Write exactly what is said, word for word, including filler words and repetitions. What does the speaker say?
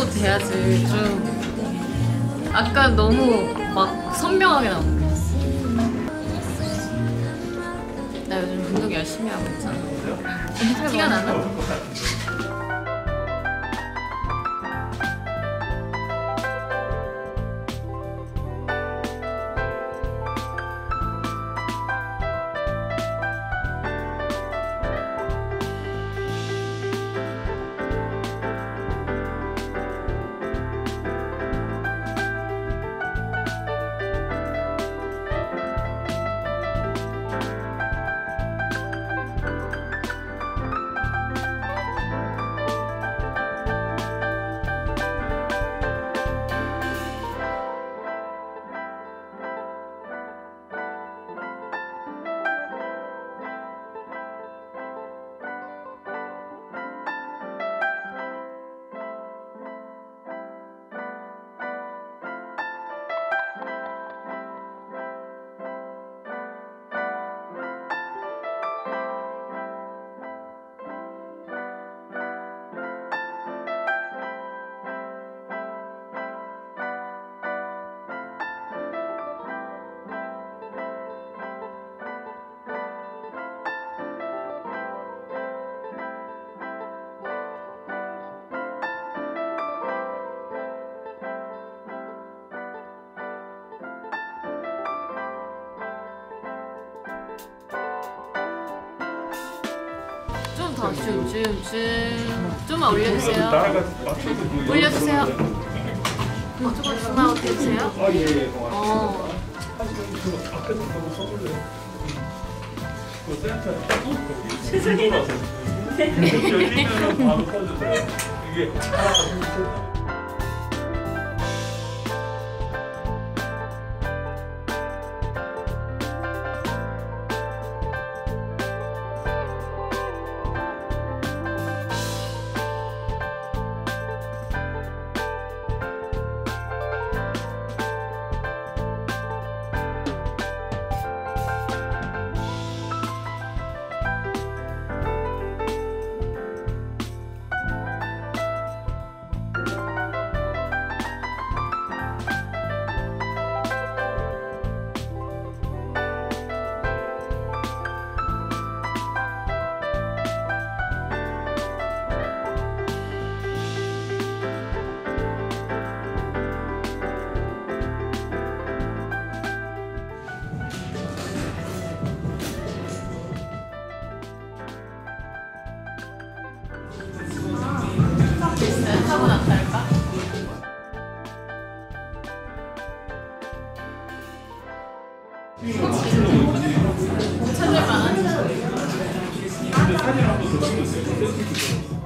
정도 돼야지 좀 아까 너무 막 선명하게 나온 거야. 나 요즘 운동 열심히 하고 있잖아. 티가 나나? 줌줌줌 좀만 올려주세요. 올려주세요. 어쩌고 전화 어떻게 해주세요? 아 예예. 어. 세상에. 열리면 바로 써주세요. 이게. 못 찾을 만한 사진을 한번 더 찍어주세요.